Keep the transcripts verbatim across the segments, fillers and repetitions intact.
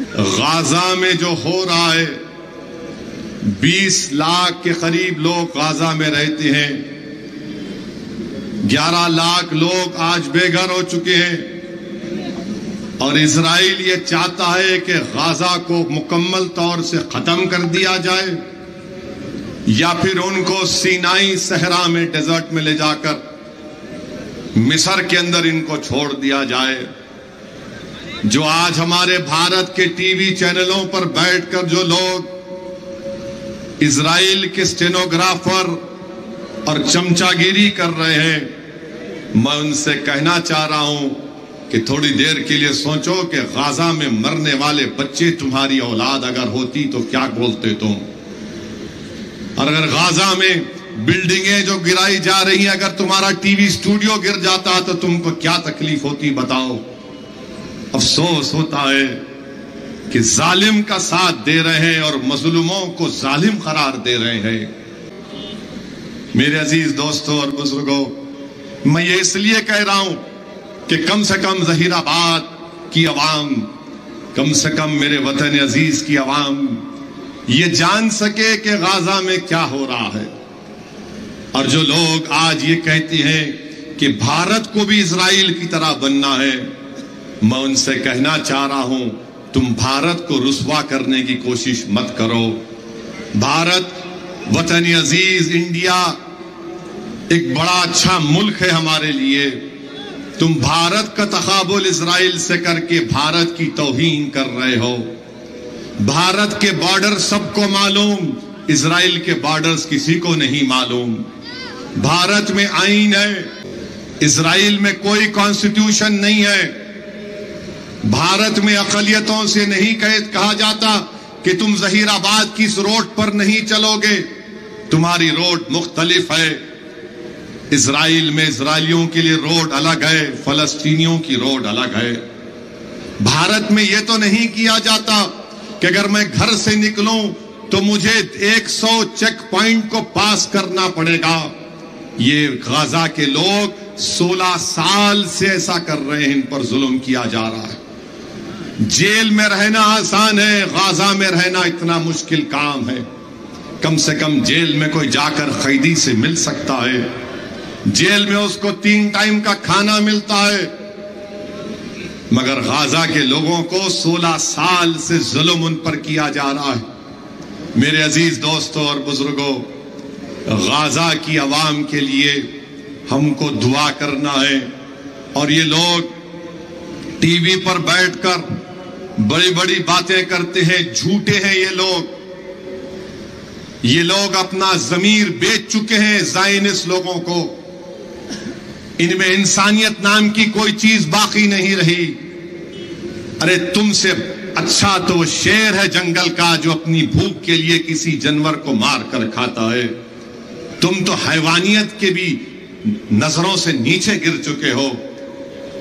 Gaza में जो हो रहा है, बीस लाख के करीब लोग गाज़ा में रहते हैं, ग्यारह लाख लोग आज बेघर हो चुके हैं और इजराइल ये चाहता है कि गाज़ा को मुकम्मल तौर से ख़त्म कर दिया जाए या फिर उनको सीनाई सहरा में डेजर्ट में ले जाकर मिस्र के अंदर इनको छोड़ दिया जाए। जो आज हमारे भारत के टीवी चैनलों पर बैठकर जो लोग इजराइल के स्टेनोग्राफर और चमचागिरी कर रहे हैं, मैं उनसे कहना चाह रहा हूं कि थोड़ी देर के लिए सोचो कि गाज़ा में मरने वाले बच्चे तुम्हारी औलाद अगर होती तो क्या बोलते तुम। और अगर गाज़ा में बिल्डिंगें जो गिराई जा रही हैं, अगर तुम्हारा टीवी स्टूडियो गिर जाता तो तुमको क्या तकलीफ होती, बताओ। अफसोस होता है कि जालिम का साथ दे रहे हैं और मजलूमों को जालिम करार दे रहे हैं। मेरे अजीज दोस्तों और बुजुर्गों, मैं ये इसलिए कह रहा हूं कि कम से कम जहीराबाद की आवाम, कम से कम मेरे वतन अजीज की आवाम ये जान सके कि गाज़ा में क्या हो रहा है। और जो लोग आज ये कहते हैं कि भारत को भी इजराइल की तरह बनना है, मैं उनसे कहना चाह रहा हूं, तुम भारत को रुस्वा करने की कोशिश मत करो। भारत वतन अजीज, इंडिया एक बड़ा अच्छा मुल्क है हमारे लिए। तुम भारत का तकाबुल इजराइल से करके भारत की तौहीन कर रहे हो। भारत के बॉर्डर सबको मालूम, इजराइल के बॉर्डर्स किसी को नहीं मालूम। भारत में आईन है, इजराइल में कोई कॉन्स्टिट्यूशन नहीं है। भारत में अकलियतों से नहीं कहा जाता कि तुम जहीराबाद की इस रोड पर नहीं चलोगे, तुम्हारी रोड मुख्तलिफ है। इसराइल में इसराइलियों के लिए रोड अलग है, फलस्तीनियों की रोड अलग है। भारत में यह तो नहीं किया जाता कि अगर मैं घर से निकलूं तो मुझे सौ चेक पॉइंट को पास करना पड़ेगा। ये गाज़ा के लोग सोलह साल से ऐसा कर रहे हैं, इन पर जुल्म किया जा रहा है। जेल में रहना आसान है, गाज़ा में रहना इतना मुश्किल काम है। कम से कम जेल में कोई जाकर कैदी से मिल सकता है, जेल में उसको तीन टाइम का खाना मिलता है, मगर गाज़ा के लोगों को सोलह साल से जुल्म उन पर किया जा रहा है। मेरे अजीज दोस्तों और बुजुर्गों, गाज़ा की आवाम के लिए हमको दुआ करना है। और ये लोग टीवी पर बैठकर बड़ी बड़ी बातें करते हैं, झूठे हैं ये लोग। ये लोग अपना जमीर बेच चुके हैं ज़ायनिस्ट लोगों को, इनमें इंसानियत नाम की कोई चीज बाकी नहीं रही। अरे तुमसे अच्छा तो वो शेर है जंगल का जो अपनी भूख के लिए किसी जानवर को मार कर खाता है। तुम तो हैवानियत के भी नजरों से नीचे गिर चुके हो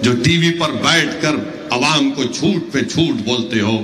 जो टीवी पर बैठकर आवाम को झूठ पे झूठ बोलते हो।